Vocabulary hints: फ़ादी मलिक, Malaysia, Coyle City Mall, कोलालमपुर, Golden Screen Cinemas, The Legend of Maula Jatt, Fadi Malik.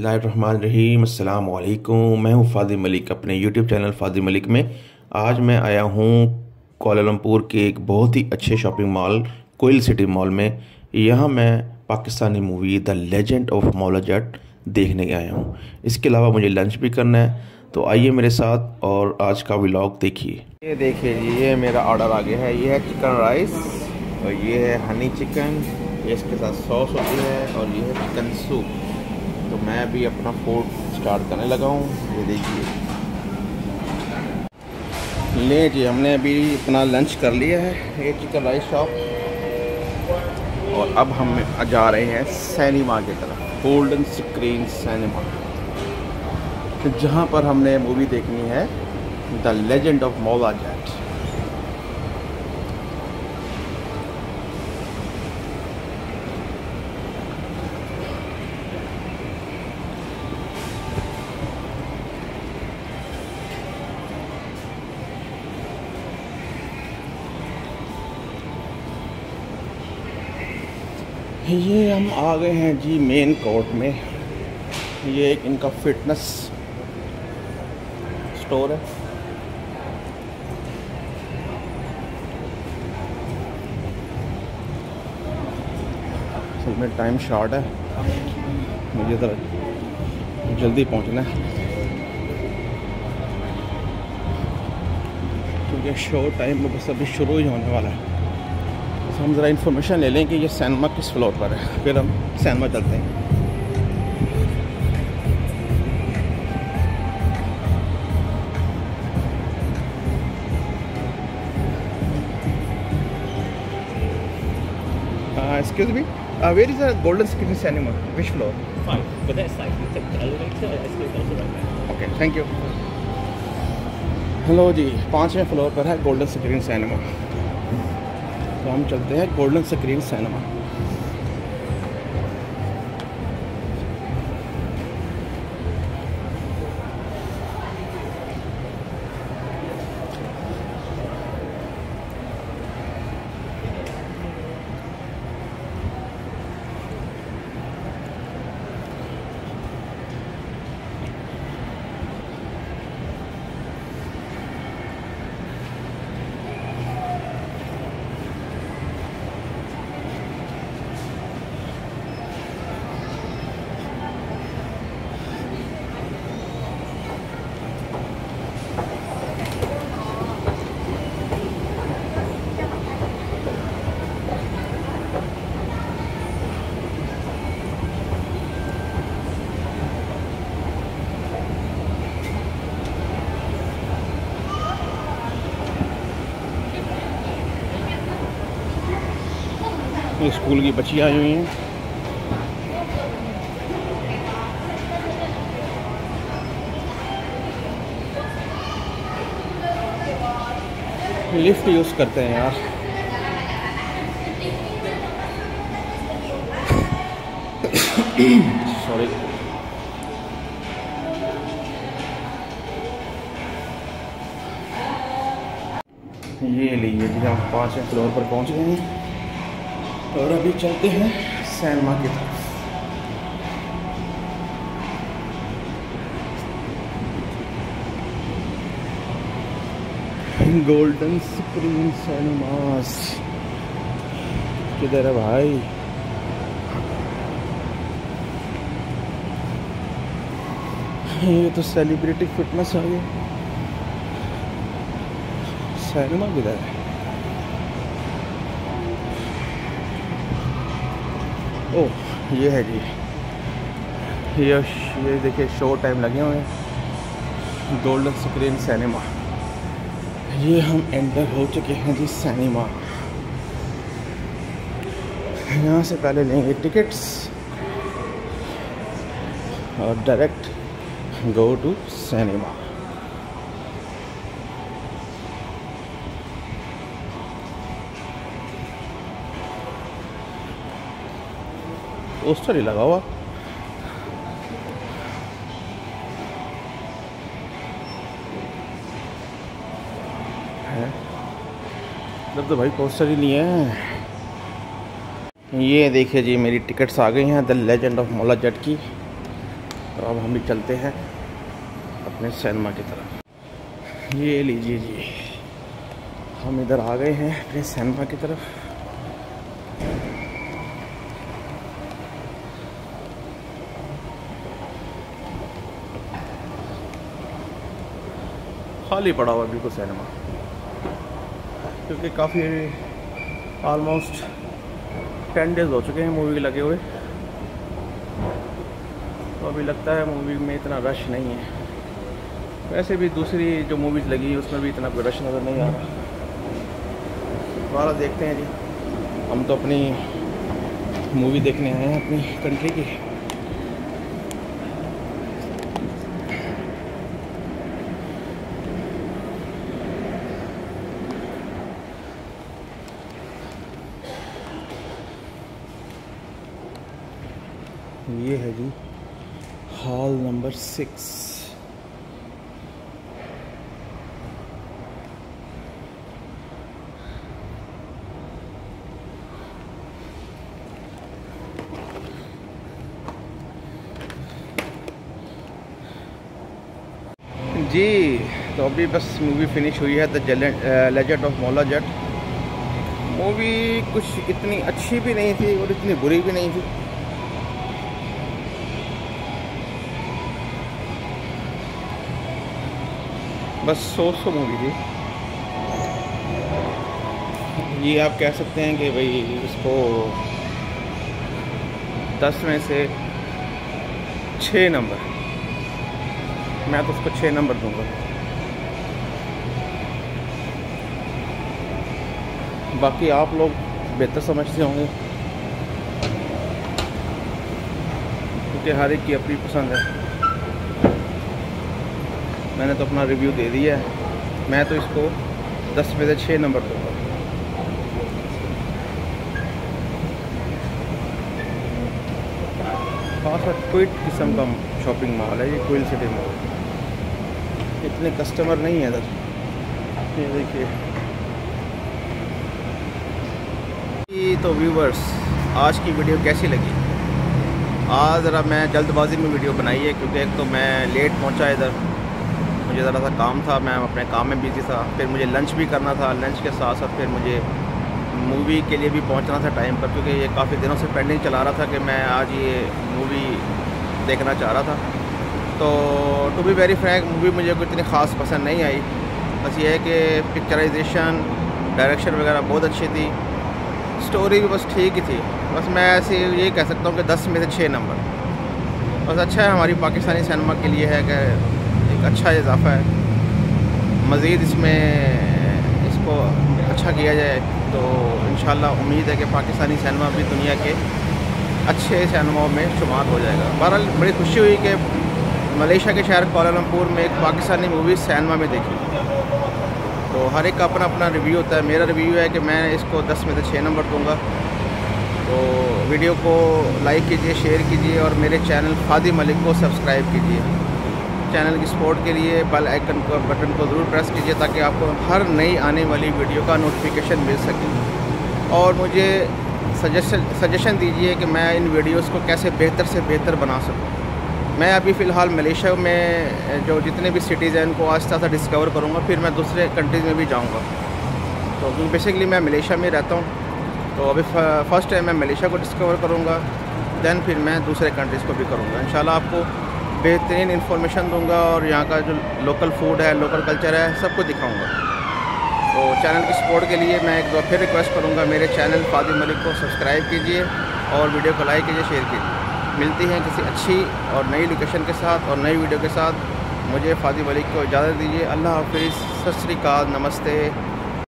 बिस्मिल्लाहिर्रहमानिर्रहीम, अस्सलाम वालेकुम। मैं हूँ फ़ादी मलिक। अपने यूट्यूब चैनल फ़ादी मलिक में आज मैं आया हूँ कोलालमपुर के एक बहुत ही अच्छे shopping mall Koyal city mall में। यहाँ मैं Pakistani movie the legend of Maula Jatt देखने के आया हूँ। इसके अलावा मुझे लंच भी करना है, तो आइए मेरे साथ और आज का व्लॉग देखिए। ये देखिए जी, ये मेरा ऑर्डर आ गया है। ये है चिकन राइस और ये है हनी चिकन, इसके साथ सॉस होती है, और ये है चिकन सूप। तो मैं अभी अपना फूड स्टार्ट करने लगा हूँ। ये देखिए। ले जी, हमने अभी अपना लंच कर लिया है। ये चिकन राइस शॉप, और अब हम जा रहे हैं सिनेमा की तरफ, गोल्डन स्क्रीन सिनेमा, तो जहाँ पर हमने मूवी देखनी है the legend of Maula Jatt. ये हम आ गए हैं जी मेन कोर्ट में। ये एक इनका फिटनेस स्टोर है। असल में टाइम शॉर्ट है, मुझे ज़रा जल्दी पहुंचना है क्योंकि शो टाइम में बस अभी शुरू ही होने वाला है। हम ज़रा इन्फॉर्मेशन ले लें कि ये सिनेमा किस फ्लोर पर है, फिर हम सिनेमा चलते हैं। Excuse me, where is the golden screen cinema, which floor? 5, but that's like you take the elevator, escalator also right there. Okay, thank you. Hello ji, 5वें फ्लोर पर है गोल्डन स्क्रीन सिनेमा। तो हम चलते हैं गोल्डन स्क्रीन सिनेमा। स्कूल की बच्चियाँ आई हुई हैं। लिफ्ट यूज़ करते हैं यार। सॉरी। ये लीजिए जी, हम 5वें फ्लोर पर पहुंच गए हैं और अभी चलते हैं सिनेमा की तरफ। गोल्डन स्क्रीन सिनेमास किधर है भाई? ये तो सेलिब्रिटी फिटनेस आ गया। सिनेमा किधर है? ओह, ये है जी। ये देखिए, शो टाइम लगे हुए हैं गोल्डन स्क्रीन सिनेमा। ये हम एंटर हो चुके हैं जी सिनेमा। यहाँ से पहले लेंगे टिकट्स और direct go to cinema. Poster ही लगा हुआ। तो भाई पोस्टर ही नहीं है। ये देखिए जी, मेरी टिकट्स आ गई हैं द लेजेंड ऑफ मौला जट की। और अब हम भी चलते हैं अपने सिनेमा की तरफ। ये लीजिए जी, हम इधर आ गए हैं अपने सिनेमा की तरफ। खाली पड़ा हुआ बिल्कुल सिनेमा, क्योंकि काफ़ी ऑलमोस्ट 10 डेज हो चुके हैं मूवी लगे हुए, तो अभी लगता है मूवी में इतना रश नहीं है। वैसे भी दूसरी जो मूवीज़ लगी उसमें भी इतना कोई रश नज़र नहीं आ रहा। दोबारा देखते हैं जी, हम तो अपनी मूवी देखने आए हैं अपनी कंट्री की। ये है जी हॉल नंबर 6। जी तो अभी बस मूवी फिनिश हुई है, the legend of Maula Jatt. Movie कुछ इतनी अच्छी भी नहीं थी और इतनी बुरी भी नहीं थी। बस सो मूवी थी ये। आप कह सकते हैं कि भाई इसको 10 में से 6 नंबर, मैं तो उसको 6 नंबर दूंगा। बाकी आप लोग बेहतर समझते होंगे, क्योंकि हर एक की अपनी पसंद है। मैंने तो अपना रिव्यू दे दिया है, मैं तो इसको 10 में से 6 नंबर दूँगा। खासा क्विट किस्म का शॉपिंग मॉल है ये, कोयल सिटी मॉल। इतने कस्टमर नहीं है इधर। ये देखिए। तो व्यूवर्स, आज की वीडियो कैसी लगी? आज ज़रा मैं जल्दबाजी में वीडियो बनाई है, क्योंकि एक तो मैं लेट पहुंचा इधर, मुझे ज़रा सा काम था, मैं अपने काम में बिजी था। फिर मुझे लंच भी करना था, लंच के साथ साथ फिर मुझे मूवी के लिए भी पहुंचना था टाइम पर, क्योंकि ये काफ़ी दिनों से पेंडिंग चला रहा था कि मैं आज ये मूवी देखना चाह रहा था। तो to be very frank, movie मुझे कोई इतनी ख़ास पसंद नहीं आई। बस ये है कि पिक्चराइजेशन, डायरेक्शन वगैरह बहुत अच्छी थी, स्टोरी भी बस ठीक ही थी। बस मैं ऐसे ये कह सकता हूँ कि 10 में से 6 नंबर। बस अच्छा है हमारी पाकिस्तानी सिनेमा के लिए है कि अच्छा इजाफा है, मज़ीद इसमें इसको अच्छा किया जाए तो इंशाल्लाह उम्मीद है कि पाकिस्तानी सिनेमा भी दुनिया के अच्छे सिनेमाओं में शुमार हो जाएगा। बहरहाल बड़ी खुशी हुई कि मलेशिया के शहर कोलालमपुर में एक पाकिस्तानी मूवी सिनेमा में देखी। तो हर एक का अपना अपना रिव्यू होता है। मेरा रिव्यू है कि मैं इसको 10 में से 6 नंबर दूँगा। तो वीडियो को लाइक कीजिए, शेयर कीजिए और मेरे चैनल फादी मलिक को सब्सक्राइब कीजिए। चैनल की सपोर्ट के लिए बेल आइकन को बटन को ज़रूर प्रेस कीजिए, ताकि आपको हर नई आने वाली वीडियो का नोटिफिकेशन मिल सके। और मुझे सजेशन दीजिए कि मैं इन वीडियोस को कैसे बेहतर से बेहतर बना सकूं। मैं अभी फ़िलहाल मलेशिया में जो जितने भी सिटीज़ हैं उनको आस्ता आस्ता डिस्कवर करूँगा, फिर मैं दूसरे कंट्रीज़ में भी जाऊँगा। तो बेसिकली मैं मलेशिया में रहता हूँ, तो अभी फर्स्ट टाइम मैं मलेशिया को डिस्कवर करूँगा, दैन फिर मैं दूसरे कंट्रीज़ को भी करूँगा। इंशाल्लाह आपको बेहतरीन इन्फॉर्मेशन दूंगा और यहाँ का जो लोकल फूड है, लोकल कल्चर है, सबको दिखाऊंगा। तो चैनल की सपोर्ट के लिए मैं एक बार फिर रिक्वेस्ट करूंगा, मेरे चैनल फादी मलिक को सब्सक्राइब कीजिए और वीडियो को लाइक कीजिए, शेयर कीजिए। मिलती हैं किसी अच्छी और नई लोकेशन के साथ और नई वीडियो के साथ। मुझे फादी मलिक को इजाज़त दीजिए। अल्लाह हाफिज़, सत श्री अकाल, नमस्ते।